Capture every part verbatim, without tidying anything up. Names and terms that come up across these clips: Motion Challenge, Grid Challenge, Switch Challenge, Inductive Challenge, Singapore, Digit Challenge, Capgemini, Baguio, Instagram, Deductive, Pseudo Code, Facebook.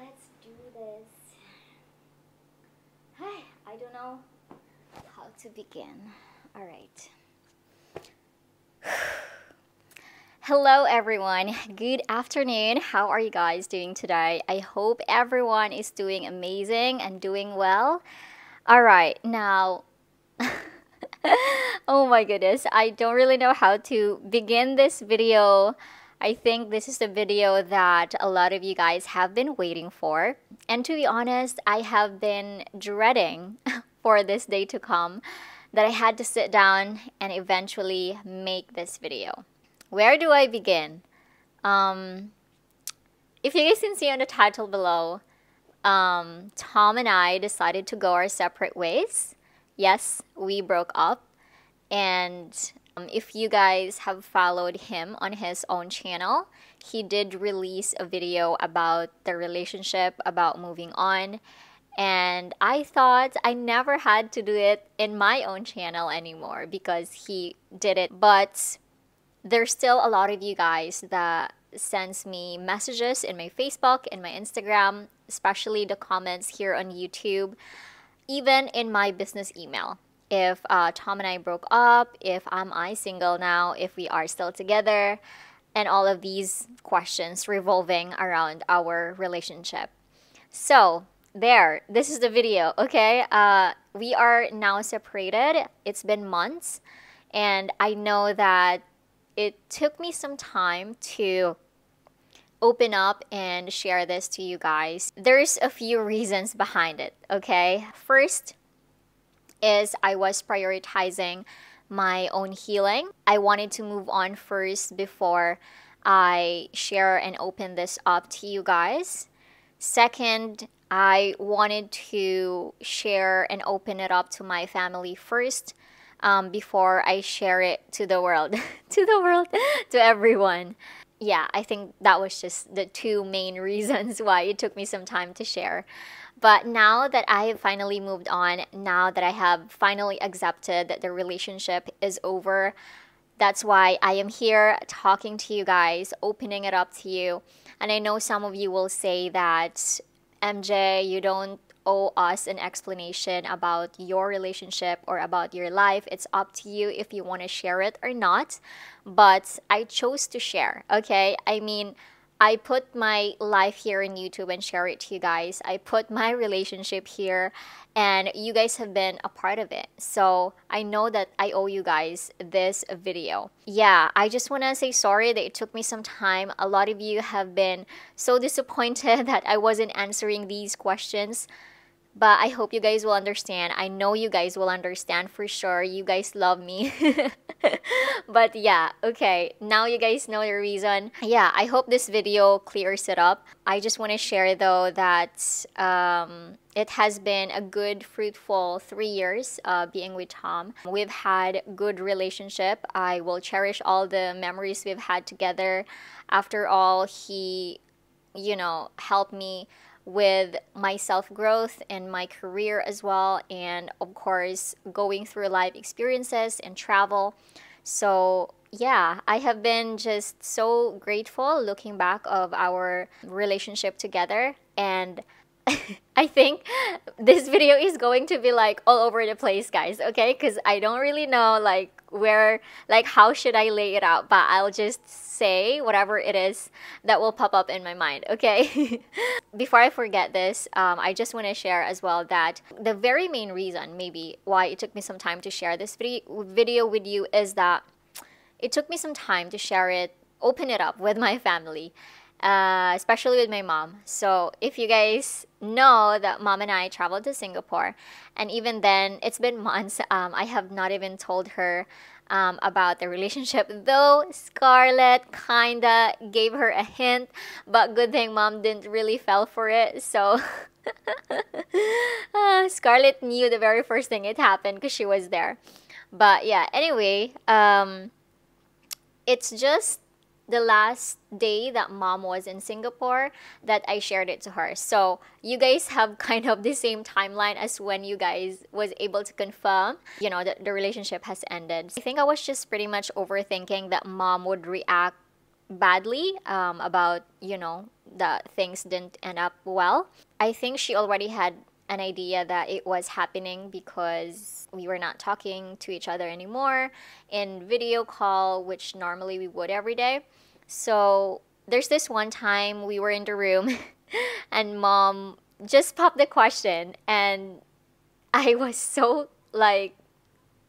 Let's do this. Hi, I don't know how to begin. All right. Hello everyone, good afternoon. How are you guys doing today? I hope everyone is doing amazing and doing well. All right, now oh my goodness, I don't really know how to begin this video. I think this is the video that a lot of you guys have been waiting for, and to be honest, I have been dreading for this day to come that I had to sit down and eventually make this video. Where do I begin? Um, if you guys can see on the title below, um, Tom and I decided to go our separate ways. Yes, we broke up. And um, if you guys have followed him on his own channel, he did release a video about the relationship, about moving on. And I thought I never had to do it in my own channel anymore because he did it. But there's still a lot of you guys that sends me messages in my Facebook, in my Instagram, especially the comments here on YouTube, even in my business email. If uh, Tom and I broke up, if am I single now, if we are still together, and all of these questions revolving around our relationship. So there, this is the video, okay? Uh, we are now separated. It's been months, and I know that it took me some time to open up and share this to you guys. There's a few reasons behind it, okay? First is I was prioritizing my own healing. I wanted to move on first before I share and open this up to you guys. Second, I wanted to share and open it up to my family first. Um, before I share it to the world, to the world, to everyone. Yeah, I think that was just the two main reasons why it took me some time to share. But now that I have finally moved on, now that I have finally accepted that the relationship is over, that's why I am here talking to you guys, opening it up to you. And I know some of you will say that, M J, you don't owe us an explanation about your relationship or about your life. It's up to you if you want to share it or not, but I chose to share, okay? I mean, I put my life here in YouTube and share it to you guys. I put my relationship here, and you guys have been a part of it. So I know that I owe you guys this video. Yeah, I just want to say sorry that it took me some time. A lot of you have been so disappointed that I wasn't answering these questions. But I hope you guys will understand. I know you guys will understand for sure. You guys love me. But yeah, okay. Now you guys know the reason. Yeah, I hope this video clears it up. I just want to share though that um, it has been a good, fruitful three years uh, being with Tom. We've had a good relationship. I will cherish all the memories we've had together. After all, he, you know, helped me with my self-growth and my career as well, and of course going through life experiences and travel. So yeah, I have been just so grateful looking back of our relationship together, and I think this video is going to be like all over the place, guys, okay? Because I don't really know like where, like how should I lay it out, but I'll just say whatever it is that will pop up in my mind, okay? Before I forget this, um, I just want to share as well that the very main reason maybe why it took me some time to share this video with you is that it took me some time to share it, open it up with my family, uh, especially with my mom. So if you guys know that mom and I traveled to Singapore, and even then it's been months, um, I have not even told her Um, about the relationship, though Scarlett kinda gave her a hint, but good thing mom didn't really fell for it. So uh, Scarlett knew the very first thing it happened because she was there. But yeah, anyway, um, it's just the last day that mom was in Singapore that I shared it to her. So you guys have kind of the same timeline as when you guys was able to confirm, you know, that the relationship has ended. I think I was just pretty much overthinking that mom would react badly um, about, you know, the things didn't end up well. I think she already had an idea that it was happening because we were not talking to each other anymore in video call, which normally we would every day. So there's this one time we were in the room and mom just popped the question, and I was so like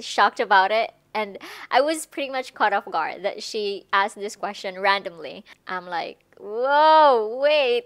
shocked about it, and I was pretty much caught off guard that she asked this question randomly. I'm like, whoa, wait.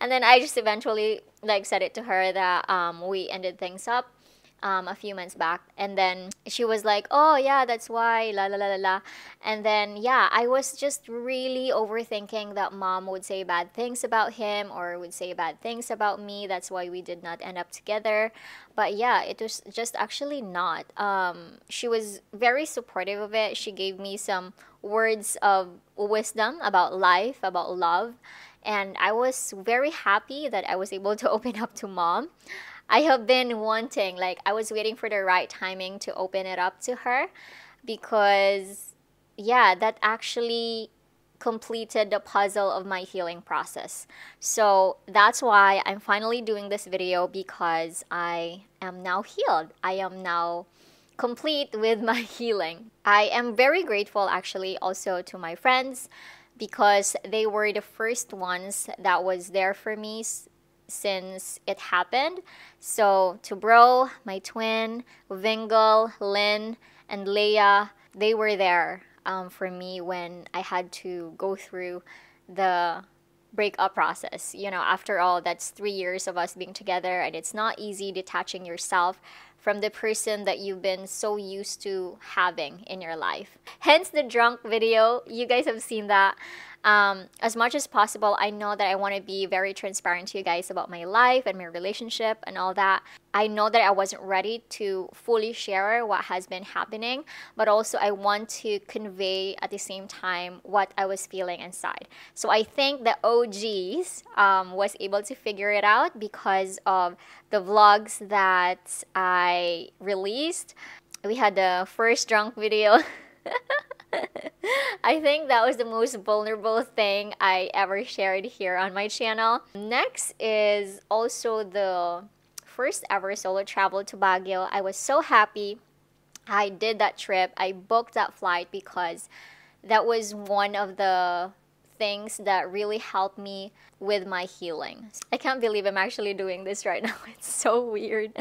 And then I just eventually like said it to her that um, we ended things up um, a few months back, and then she was like, oh yeah, that's why, la la la la la. And then yeah, I was just really overthinking that mom would say bad things about him or would say bad things about me, that's why we did not end up together. But yeah, it was just actually not. Um, she was very supportive of it. She gave me some words of wisdom about life, about love, and I was very happy that I was able to open up to mom. I have been wanting, like I was waiting for the right timing to open it up to her, because yeah, that actually completed the puzzle of my healing process. So that's why I'm finally doing this video, because I am now healed. I am now complete with my healing. I am very grateful actually also to my friends, because they were the first ones that was there for me since it happened. So to Bro, my twin, Vingal, Lynn, and Leia, they were there um, for me when I had to go through the breakup process. You know, after all, that's three years of us being together, and it's not easy detaching yourself from the person that you've been so used to having in your life. Hence the drunk video, you guys have seen that. Um, as much as possible, I know that I want to be very transparent to you guys about my life and my relationship and all that. I know that I wasn't ready to fully share what has been happening, but also I want to convey at the same time what I was feeling inside. So I think the O Gs um, was able to figure it out because of the vlogs that I released. We had the first drunk video. I think that was the most vulnerable thing I ever shared here on my channel. Next is also the first ever solo travel to Baguio. I was so happy I did that trip. I booked that flight because that was one of the things that really helped me with my healing. I can't believe I'm actually doing this right now. It's so weird.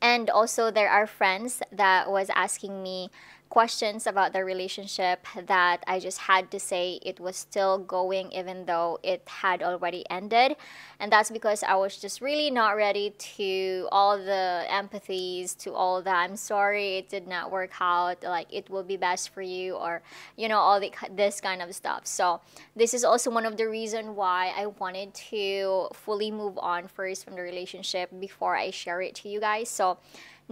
And also there are friends that was asking me questions about the relationship that I just had to say it was still going even though it had already ended. And that's because I was just really not ready to all the empathies, to all the I'm sorry it did not work out, like it will be best for you, or you know, all the, this kind of stuff. So this is also one of the reason why I wanted to fully move on first from the relationship before I share it to you guys. So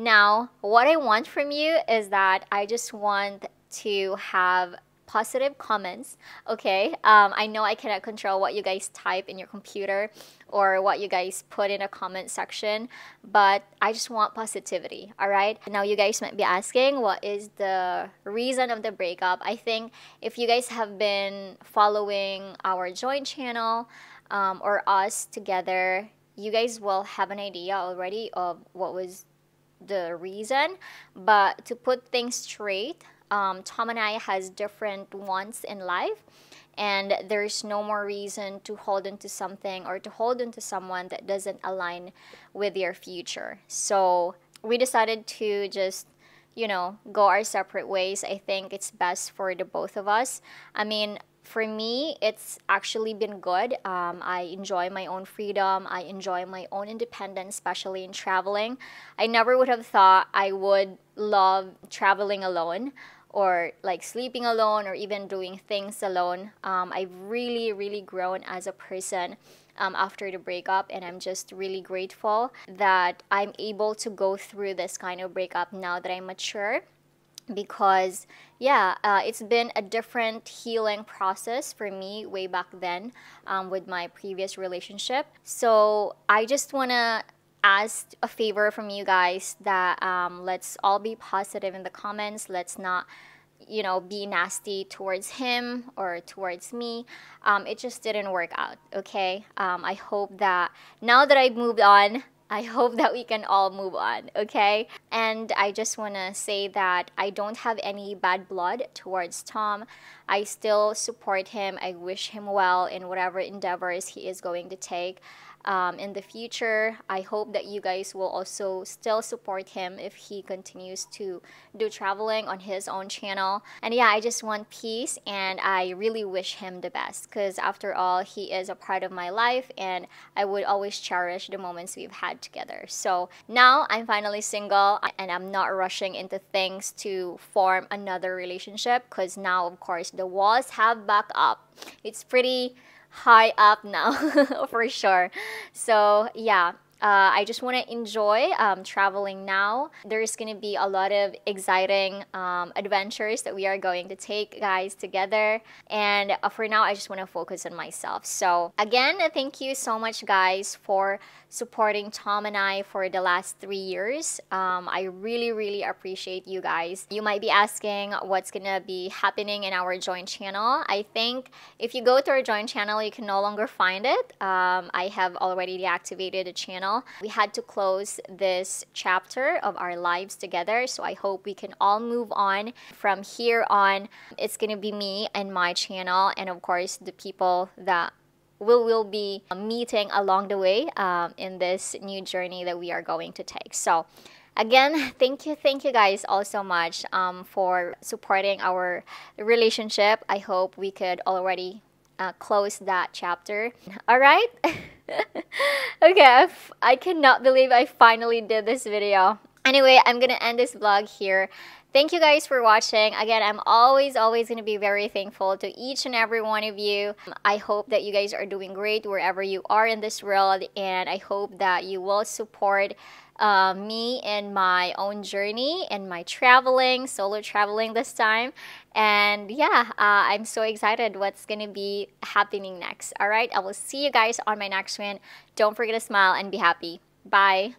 now, what I want from you is that I just want to have positive comments, okay? Um, I know I cannot control what you guys type in your computer or what you guys put in a comment section, but I just want positivity, all right? Now, you guys might be asking, what is the reason of the breakup? I think if you guys have been following our joint channel um, or us together, you guys will have an idea already of what was the reason. But to put things straight, um, Tom and I has different wants in life, and there's no more reason to hold into something or to hold into someone that doesn't align with your future. So we decided to just, you know, go our separate ways. I think it's best for the both of us. I mean, for me, it's actually been good. Um, I enjoy my own freedom. I enjoy my own independence, especially in traveling. I never would have thought I would love traveling alone or like sleeping alone or even doing things alone. Um, I've really, really grown as a person um, after the breakup, and I'm just really grateful that I'm able to go through this kind of breakup now that I'm mature. Because yeah, uh, it's been a different healing process for me way back then um, with my previous relationship. So I just want to ask a favor from you guys that um, let's all be positive in the comments. Let's not you know, be nasty towards him or towards me. Um, it just didn't work out, okay? Um, I hope that now that I've moved on, I hope that we can all move on, okay? And I just want to say that I don't have any bad blood towards Tom. I still support him. I wish him well in whatever endeavors he is going to take um, in the future. I hope that you guys will also still support him if he continues to do traveling on his own channel. And yeah, I just want peace, and I really wish him the best, because after all, he is a part of my life, and I would always cherish the moments we've had together. So now I'm finally single, and I'm not rushing into things to form another relationship, because now, of course, the walls have back up. It's pretty high up now for sure. So yeah, uh, I just want to enjoy um, traveling now. There's going to be a lot of exciting um, adventures that we are going to take, guys, together. And uh, for now, I just want to focus on myself. So again, thank you so much, guys, for supporting Tom and I for the last three years. Um, I really, really appreciate you guys. You might be asking what's gonna be happening in our joint channel. I think if you go to our joint channel, you can no longer find it. Um, I have already deactivated the channel. We had to close this chapter of our lives together, so I hope we can all move on. From here on, it's gonna be me and my channel, and of course, the people that we will be meeting along the way um, in this new journey that we are going to take. So again, thank you, thank you guys all so much um, for supporting our relationship. I hope we could already uh, close that chapter. All right. Okay, I cannot believe I finally did this video. Anyway, I'm gonna end this vlog here. Thank you guys for watching. Again, I'm always, always going to be very thankful to each and every one of you. I hope that you guys are doing great wherever you are in this world. And I hope that you will support uh, me in my own journey and my traveling, solo traveling this time. And yeah, uh, I'm so excited what's going to be happening next. All right, I will see you guys on my next one. Don't forget to smile and be happy. Bye.